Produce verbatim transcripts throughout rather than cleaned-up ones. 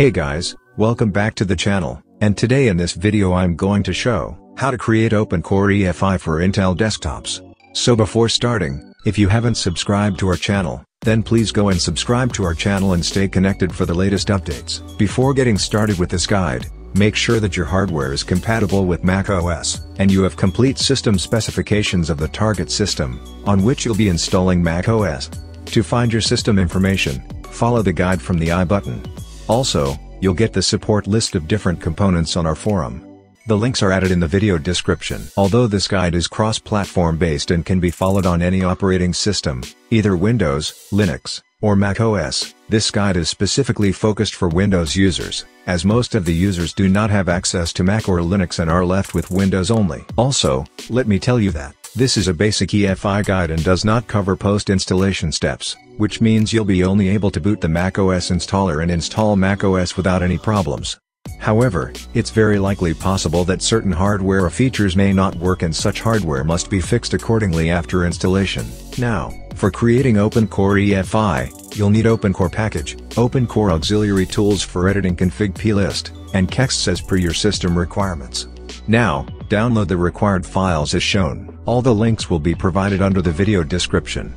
Hey guys, welcome back to the channel, and today in this video I'm going to show how to create OpenCore E F I for Intel desktops. So before starting, if you haven't subscribed to our channel, then please go and subscribe to our channel and stay connected for the latest updates. Before getting started with this guide, make sure that your hardware is compatible with macOS, and you have complete system specifications of the target system on which you'll be installing macOS. To find your system information, follow the guide from the I button. Also, you'll get the support list of different components on our forum. The links are added in the video description. Although this guide is cross-platform based and can be followed on any operating system, either Windows, Linux, or macOS, this guide is specifically focused for Windows users, as most of the users do not have access to Mac or Linux and are left with Windows only. Also, let me tell you that this is a basic E F I guide and does not cover post-installation steps, which means you'll be only able to boot the macOS installer and install macOS without any problems. However, it's very likely possible that certain hardware or features may not work, and such hardware must be fixed accordingly after installation. Now, for creating OpenCore E F I, you'll need OpenCore package, OpenCore Auxiliary Tools for editing config.plist, and kexts as per your system requirements. Now, download the required files as shown. All the links will be provided under the video description.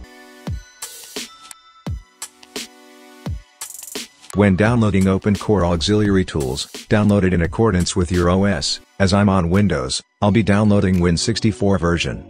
When downloading OpenCore Auxiliary Tools, download it in accordance with your O S. As I'm on Windows, I'll be downloading Win sixty-four version.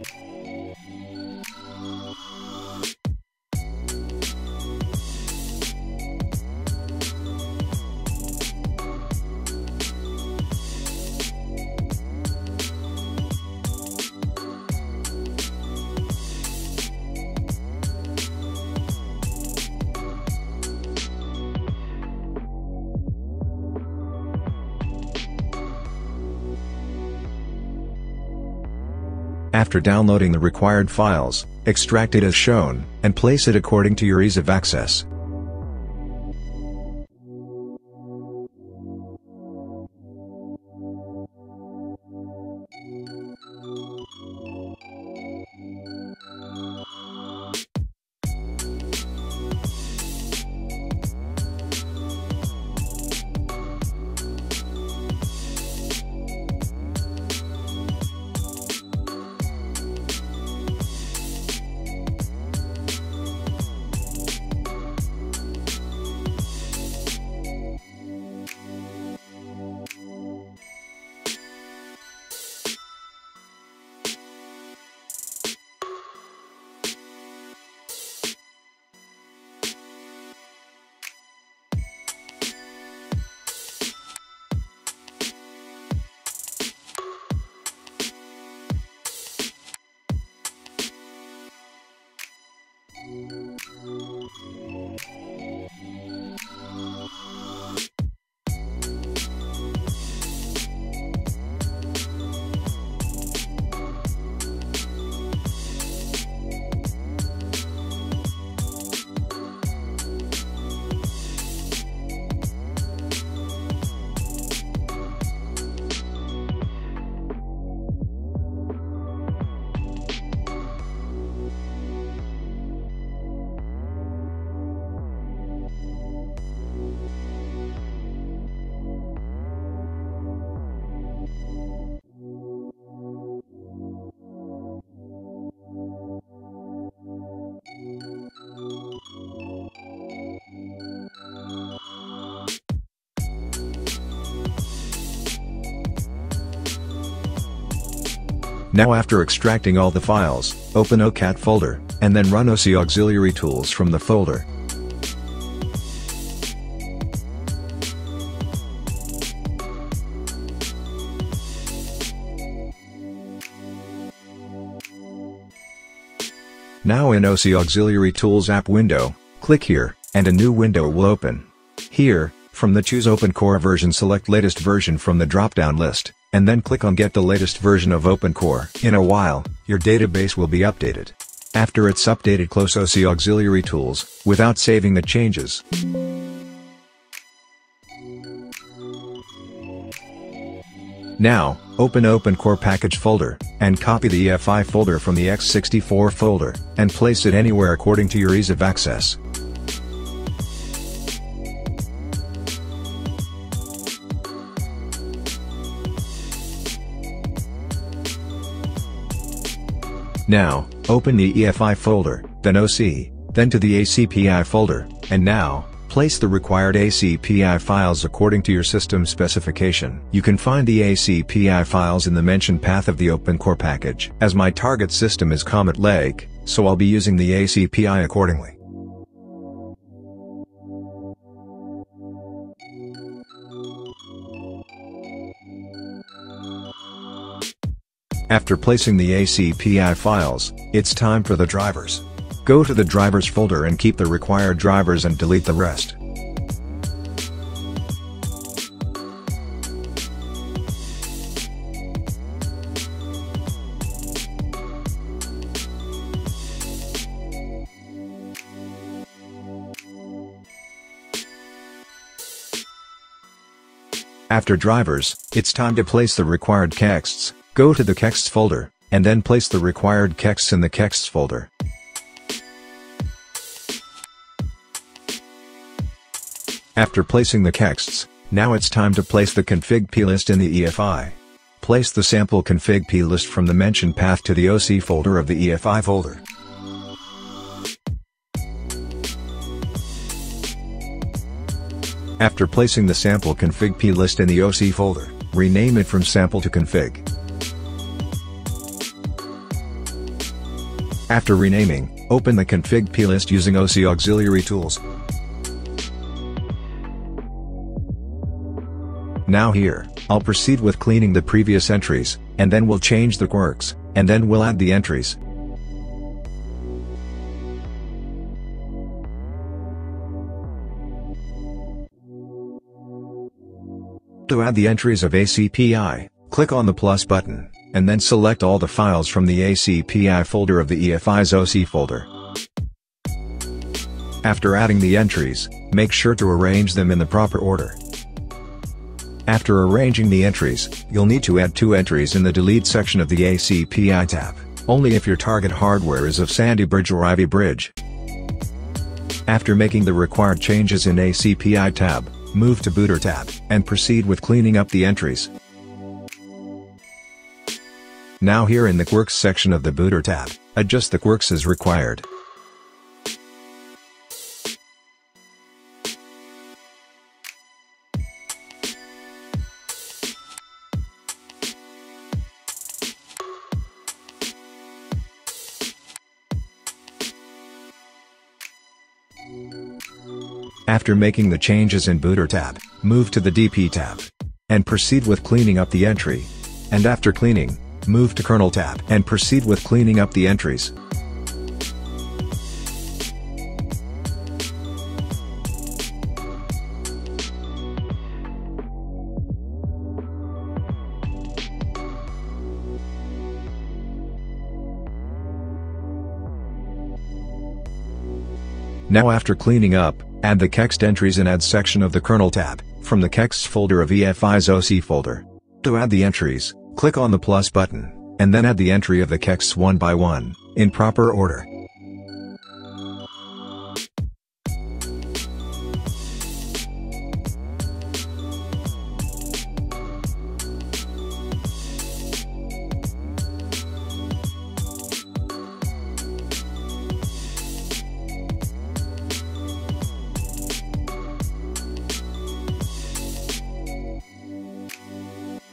After downloading the required files, extract it as shown, and place it according to your ease of access. Now, after extracting all the files, open O C A T folder, and then run O C Auxiliary Tools from the folder. Now in O C Auxiliary Tools app window, click here, and a new window will open. Here, from the Choose OpenCore version, select latest version from the drop-down list, and then click on Get the latest version of OpenCore. In a while, your database will be updated. After it's updated, close O C Auxiliary Tools, without saving the changes. Now, open OpenCore package folder, and copy the E F I folder from the X sixty-four folder, and place it anywhere according to your ease of access. Now, open the E F I folder, then O C, then to the A C P I folder, and now, place the required A C P I files according to your system specification. You can find the A C P I files in the mentioned path of the OpenCore package. As my target system is Comet Lake, so I'll be using the A C P I accordingly. After placing the A C P I files, it's time for the drivers. Go to the drivers folder and keep the required drivers and delete the rest. After drivers, it's time to place the required kexts. Go to the kexts folder, and then place the required kexts in the kexts folder. After placing the kexts, now it's time to place the config.plist in the E F I. Place the sample config.plist from the mentioned path to the O C folder of the E F I folder. After placing the sample config.plist in the O C folder, rename it from sample to config. After renaming, open the config.plist using O C Auxiliary Tools. Now here, I'll proceed with cleaning the previous entries, and then we'll change the quirks, and then we'll add the entries. To add the entries of A C P I, click on the plus button, and then select all the files from the A C P I folder of the E F I's O C folder. After adding the entries, make sure to arrange them in the proper order. After arranging the entries, you'll need to add two entries in the delete section of the A C P I tab, only if your target hardware is of Sandy Bridge or Ivy Bridge. After making the required changes in A C P I tab, move to booter tab, and proceed with cleaning up the entries. Now here in the quirks section of the booter tab, adjust the quirks as required. After making the changes in booter tab, move to the D P tab, and proceed with cleaning up the entry. And after cleaning, move to kernel tab and proceed with cleaning up the entries. Now after cleaning up, add the kext entries in Add section of the Kernel tab, from the kexts folder of E F I's O C folder. To add the entries, click on the plus button, and then add the entry of the kexts one by one, in proper order.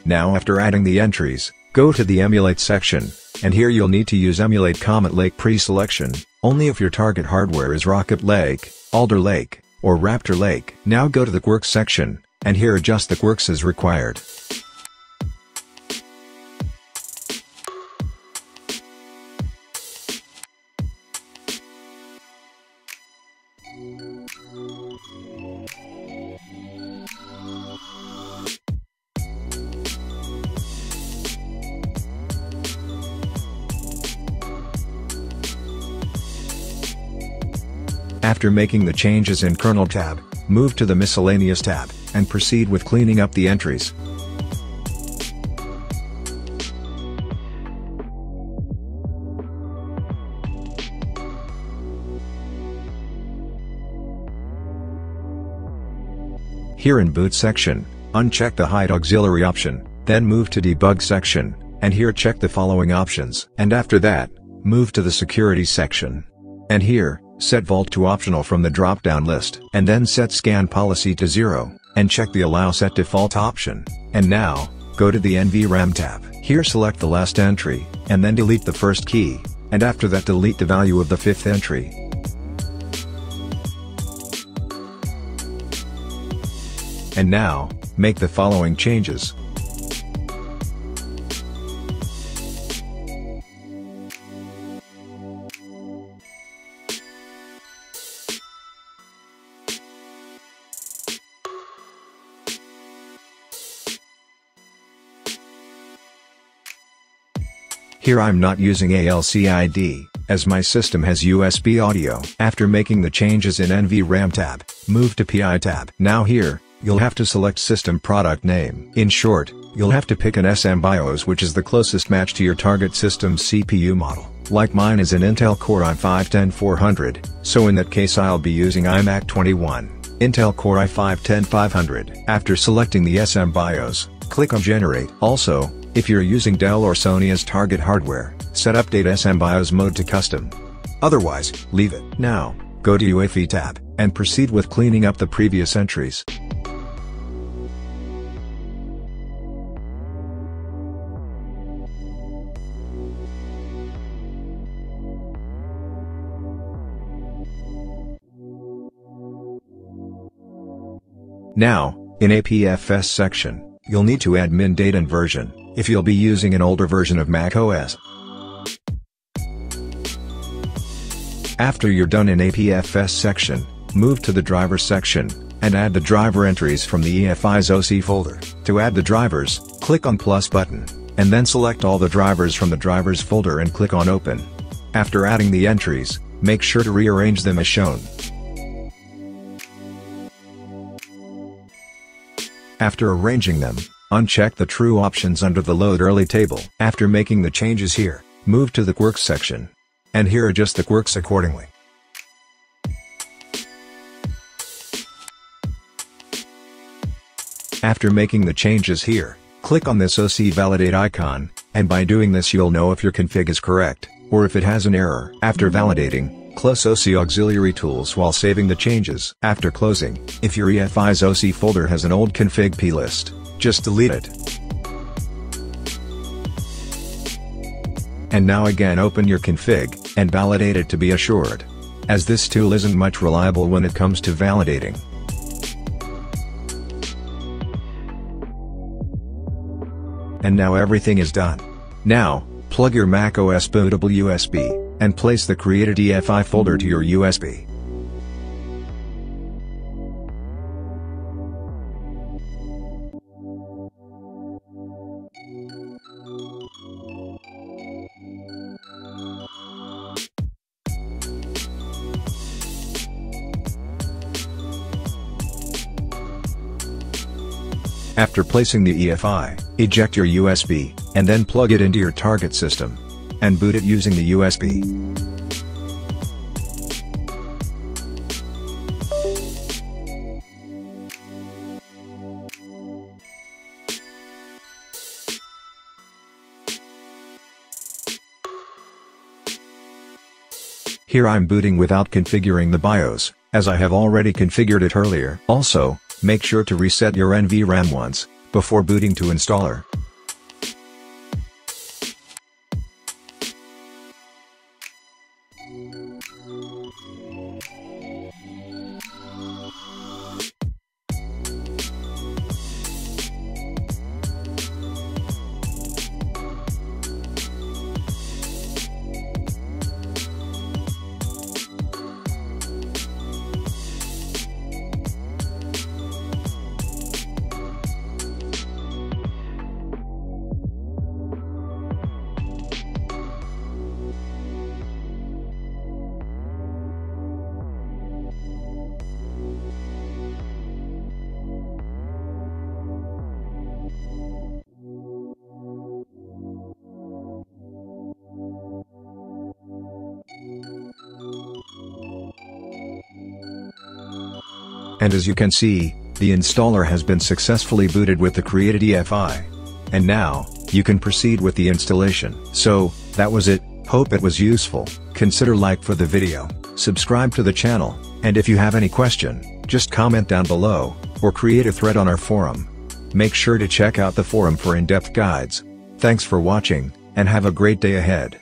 Now after adding the entries, go to the Emulate section, and here you'll need to use Emulate Comet Lake pre-selection, only if your target hardware is Rocket Lake, Alder Lake, or Raptor Lake. Now go to the Quirks section, and here adjust the quirks as required. After making the changes in Kernel tab, move to the Miscellaneous tab, and proceed with cleaning up the entries. Here in Boot section, uncheck the Hide Auxiliary option, then move to Debug section, and here check the following options. And after that, move to the security section. And here, set Vault to optional from the drop-down list. And then set scan policy to zero, and check the allow set default option. And now, go to the N V RAM tab. Here select the last entry, and then delete the first key, and after that delete the value of the fifth entry. And now, make the following changes. Here I'm not using ALCID, as my system has U S B audio. After making the changes in N V RAM tab, move to P I tab. Now here, you'll have to select system product name. In short, you'll have to pick an SMBIOS which is the closest match to your target system's C P U model. Like mine is an Intel Core i five ten four hundred, so in that case I'll be using iMac twenty-one, Intel Core i five ten five hundred. After selecting the SMBIOS, click on Generate. Also, if you're using Dell or Sony as target hardware, set Update SMBIOS mode to Custom. Otherwise, leave it. Now, go to U E F I tab, and proceed with cleaning up the previous entries. Now, in A P F S section, you'll need to add min date and version, if you'll be using an older version of macOS. After you're done in A P F S section, move to the driver section, and add the driver entries from the E F I's O C folder. To add the drivers, click on plus button, and then select all the drivers from the drivers folder and click on open. After adding the entries, make sure to rearrange them as shown. After arranging them, uncheck the true options under the load early table. After making the changes here, move to the Quirks section. And here adjust the quirks accordingly. After making the changes here, click on this O C validate icon, and by doing this you'll know if your config is correct, or if it has an error. After validating, close O C Auxiliary Tools while saving the changes. After closing, if your E F I's O C folder has an old config.plist, just delete it. And now again open your config, and validate it to be assured. As this tool isn't much reliable when it comes to validating. And now everything is done. Now, plug your macOS bootable U S B, and place the created E F I folder to your U S B. After placing the E F I, eject your U S B, and then plug it into your target system. And boot it using the U S B. Here I'm booting without configuring the BIOS, as I have already configured it earlier. Also, make sure to reset your N V RAM once, before booting to installer. And as you can see, the installer has been successfully booted with the created E F I. And now, you can proceed with the installation. So, that was it. Hope it was useful. Consider like for the video, subscribe to the channel, and if you have any question, just comment down below, or create a thread on our forum. Make sure to check out the forum for in-depth guides. Thanks for watching, and have a great day ahead.